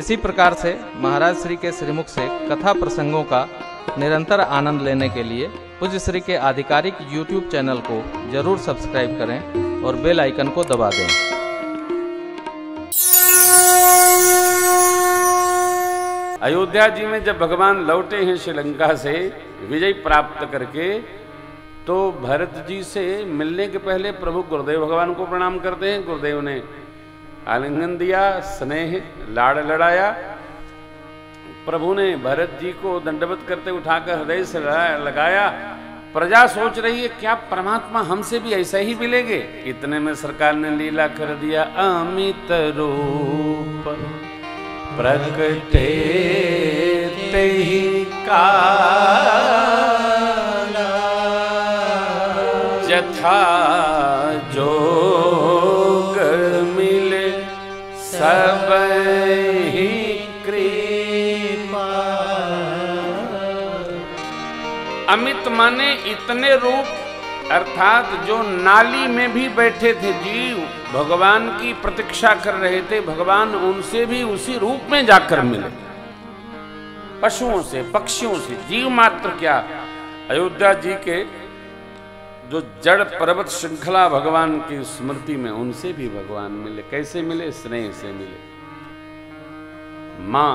इसी प्रकार से महाराज श्री के श्रीमुख से कथा प्रसंगों का निरंतर आनंद लेने के लिए पूज्य श्री के आधिकारिक YouTube चैनल को जरूर सब्सक्राइब करें और बेल आइकन को दबा दें। अयोध्या जी में जब भगवान लौटे हैं श्रीलंका से विजय प्राप्त करके, तो भरत जी से मिलने के पहले प्रभु गुरुदेव भगवान को प्रणाम करते हैं। गुरुदेव ने आलिंगन दिया, स्नेह लाड़ लड़ाया। प्रभु ने भरत जी को दंडवत करते उठाकर हृदय से लगाया। प्रजा सोच रही है क्या परमात्मा हमसे भी ऐसा ही मिलेंगे। इतने में सरकार ने लीला कर दिया, अमित रूप प्रकटे तेहि काला जथा जोग मिले सबहि कृपा। अमित माने इतने रूप, अर्थात जो नाली में भी बैठे थे जीव, भगवान की प्रतीक्षा कर रहे थे, भगवान उनसे भी उसी रूप में जाकर मिले। पशुओं से, पक्षियों से, जीव मात्र क्या, अयोध्या जी के जो जड़ पर्वत श्रृंखला भगवान की स्मृति में, उनसे भी भगवान मिले। कैसे मिले? स्नेह से मिले। माँ,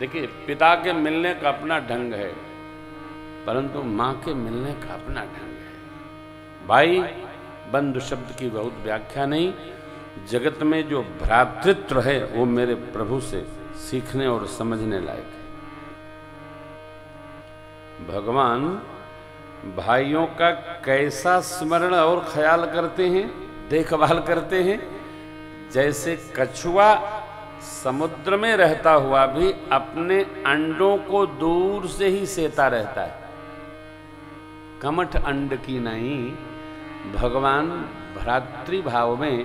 देखिए पिता के मिलने का अपना ढंग है, परंतु माँ के मिलने का अपना ढंग है। भाई बंधु शब्द की बहुत व्याख्या नहीं। जगत में जो भ्रातृत्व है वो मेरे प्रभु से सीखने और समझने लायक है। भगवान भाइयों का कैसा स्मरण और ख्याल करते हैं, देखभाल करते हैं। जैसे कछुआ समुद्र में रहता हुआ भी अपने अंडों को दूर से ही सेता रहता है, कमठ अंड की नहीं। भगवान भ्रातृभाव में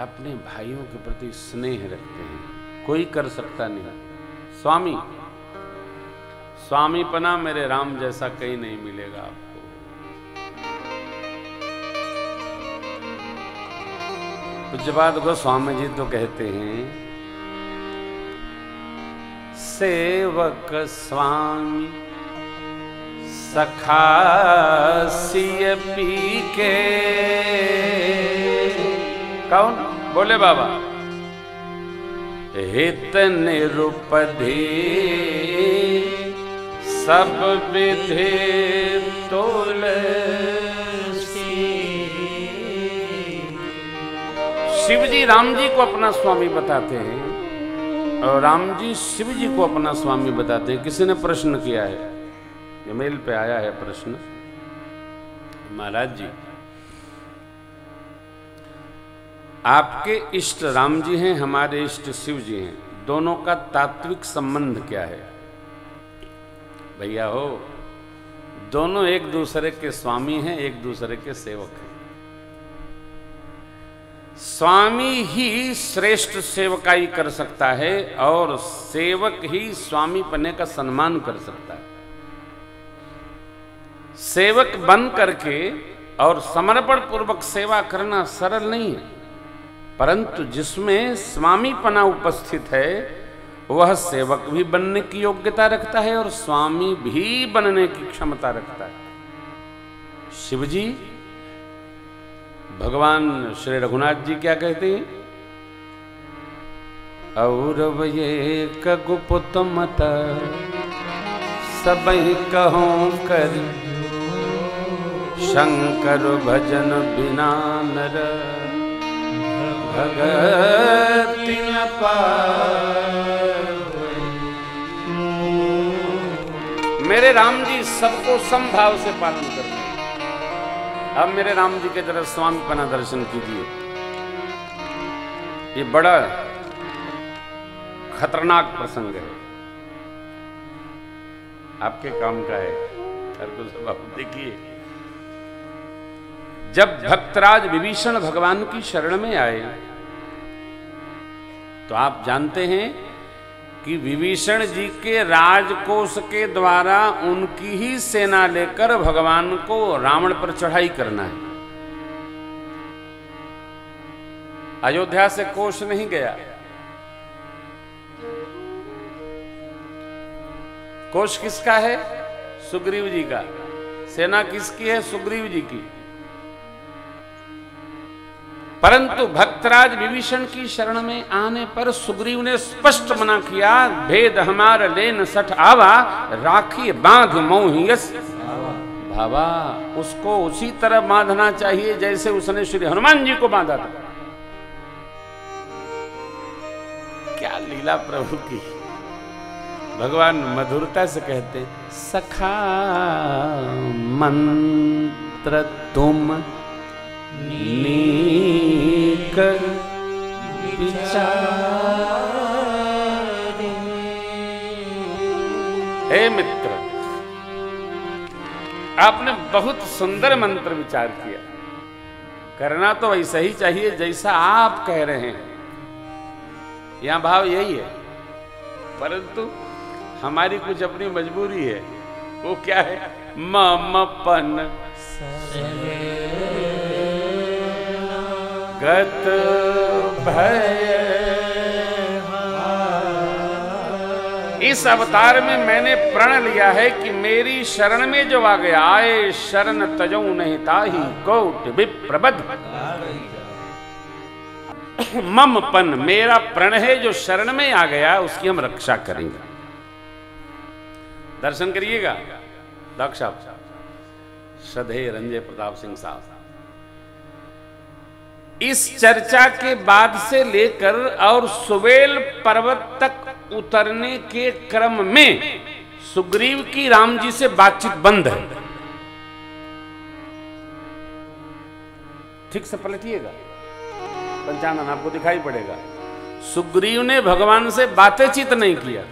अपने भाइयों के प्रति स्नेह रखते हैं, कोई कर सकता नहीं। स्वामी, स्वामीपना मेरे राम जैसा कहीं नहीं मिलेगा आपको। कुछ बात को स्वामी जी तो कहते हैं, सेवक स्वामी सखासिय पी के। कौन बोले? बाबा। हित निरुपधि सब विधि तुलसी। शिव जी राम जी को अपना स्वामी बताते हैं और राम जी शिव जी को अपना स्वामी बताते हैं। किसी ने प्रश्न किया है, ईमेल पे आया है प्रश्न, महाराज जी आपके इष्ट राम जी हैं, हमारे इष्ट शिव जी हैं, दोनों का तात्विक संबंध क्या है? भैया हो, दोनों एक दूसरे के स्वामी हैं, एक दूसरे के सेवक हैं। स्वामी ही श्रेष्ठ सेवकाई कर सकता है और सेवक ही स्वामी पने का सम्मान कर सकता है। सेवक बन करके और समर्पण पूर्वक सेवा करना सरल नहीं है, परंतु जिसमें स्वामीपना उपस्थित है वह सेवक भी बनने की योग्यता रखता है और स्वामी भी बनने की क्षमता रखता है। शिव जी, भगवान श्री रघुनाथ जी क्या कहते हैं? औरव एक गुप्त मत सब ही कहूं कर शंकर भजन बिना नर भगति न पावै। मेरे राम जी सबको समभाव से पालन करते हैं। अब मेरे राम जी के जरा स्वामीपना दर्शन कीजिए। ये बड़ा खतरनाक प्रसंग है, आपके काम का है। हर कुछ आप देखिए। जब भक्तराज विभीषण भगवान की शरण में आए, तो आप जानते हैं कि विभीषण जी के राजकोष के द्वारा उनकी ही सेना लेकर भगवान को रावण पर चढ़ाई करना है। अयोध्या से कोष नहीं गया, कोष किसका है? सुग्रीव जी का। सेना किसकी है? सुग्रीव जी की। परंतु भक्तराज विभीषण की शरण में आने पर सुग्रीव ने स्पष्ट मना किया, भेद हमार लेन सठ आवा, राखी बांध मोहियस भावा। उसको उसी तरह बांधना चाहिए जैसे उसने श्री हनुमान जी को बांधा था। क्या लीला प्रभु की! भगवान मधुरता से कहते, सखा मंत्र तुम लेकर विचारे। हे मित्र, आपने बहुत सुंदर मंत्र विचार किया। करना तो वैसा ही चाहिए जैसा आप कह रहे हैं, यहां भाव यही है। परंतु हमारी कुछ अपनी मजबूरी है, वो क्या है? ममपन गत भय। इस अवतार में मैंने प्रण लिया है कि मेरी शरण में जो आ गया, आए शरण तजौ नहीं ताही कोट विप्रबद्ध। ममपन मेरा प्रण है, जो शरण में आ गया उसकी हम रक्षा करेंगे। दर्शन करिएगा डॉक्टर साहब, श्रद्धे रंजय प्रताप सिंह साहब। इस चर्चा के बाद से लेकर और सुवेल पर्वत तक उतरने के क्रम में सुग्रीव की राम जी से बातचीत बंद है। ठीक से पलटिएगा, पंचानन आपको दिखाई पड़ेगा। सुग्रीव ने भगवान से बातचीत नहीं किया।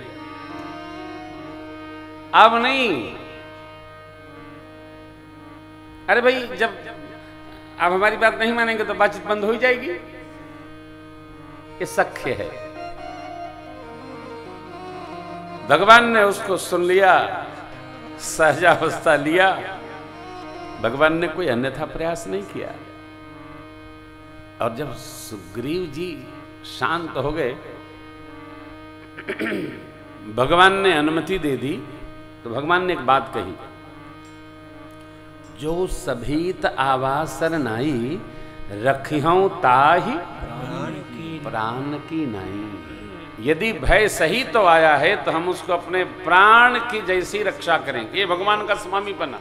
अब नहीं, अरे भाई जब आप हमारी बात नहीं मानेंगे तो बातचीत बंद हो ही जाएगी। ये सख्य है। भगवान ने उसको सुन लिया, सहजावस्था लिया। भगवान ने कोई अन्यथा प्रयास नहीं किया। और जब सुग्रीव जी शांत हो गए, भगवान ने अनुमति दे दी, तो भगवान ने एक बात कही, जो सभीत आवासन नाई, रखिहौं ताहि प्राण की नाई। यदि भय सही तो आया है तो हम उसको अपने प्राण की जैसी रक्षा करेंगे। ये भगवान का स्वामी बना।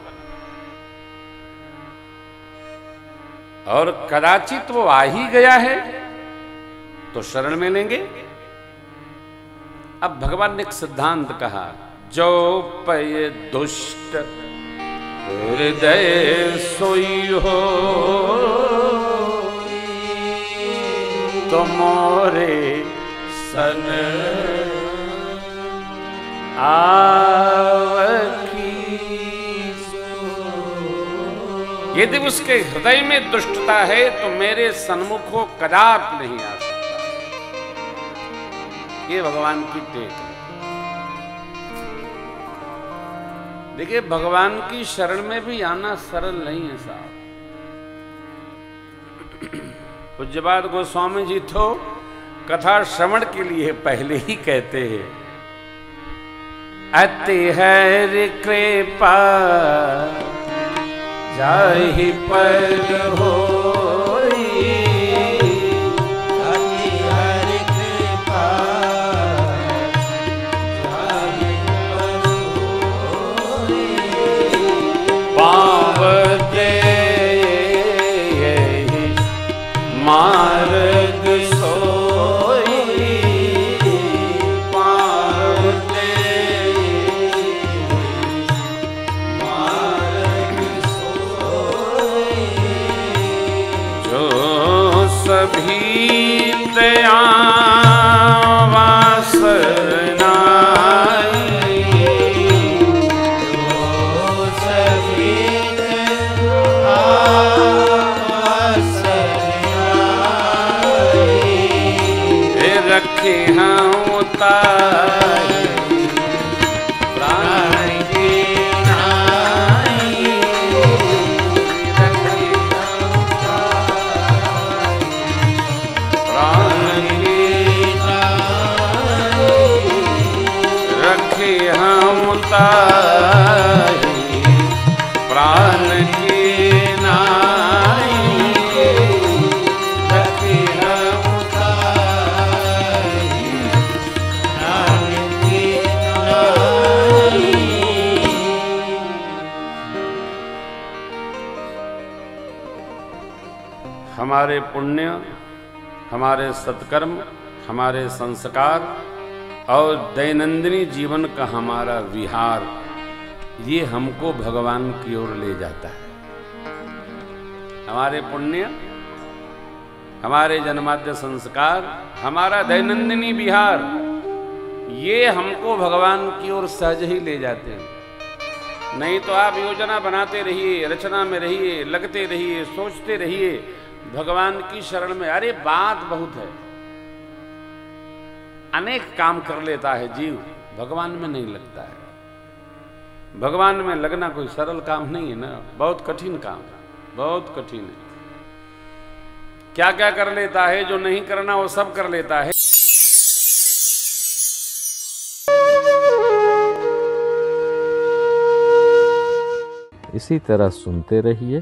और कदाचित वो आ ही गया है तो शरण में लेंगे। अब भगवान ने एक सिद्धांत कहा, जो पय दुष्ट हृदय सोई हो, तुम्हारे सन आवकी। यदि उसके हृदय में दुष्टता है तो मेरे सन्मुख को कदाप नहीं आ सकता। ये भगवान की टेक है। देखिए, भगवान की शरण में भी आना सरल नहीं है साहब। पूज्यपाद गोस्वामी जी तो कथा श्रवण के लिए पहले ही कहते हैं, अति हरि कृपा जाहि पर होई, अति हरि कृपा मार्ग सोई पावते, मार्ग सोई जो सभीत आवासन। ताहि प्राण के नाई रखिरहु ताहि प्राण के नाई। हमारे पुण्य, हमारे सत्कर्म, हमारे संस्कार और दैनंदिनी जीवन का हमारा विहार, ये हमको भगवान की ओर ले जाता है। हमारे पुण्य, हमारे जन्माद्य संस्कार, हमारा दैनंदिनी विहार, ये हमको भगवान की ओर सहज ही ले जाते हैं। नहीं तो आप योजना बनाते रहिए, रचना में रहिए, लगते रहिए, सोचते रहिए, भगवान की शरण में अरे बात बहुत है, अनेक काम कर लेता है जीव, भगवान में नहीं लगता है। भगवान में लगना कोई सरल काम नहीं है ना, बहुत कठिन काम है, बहुत कठिन है। क्या क्या कर लेता है, जो नहीं करना वो सब कर लेता है। इसी तरह सुनते रहिए,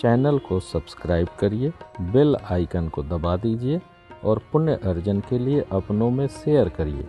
चैनल को सब्सक्राइब करिए, बेल आइकन को दबा दीजिए और पुण्य अर्जन के लिए अपनों में शेयर करिए।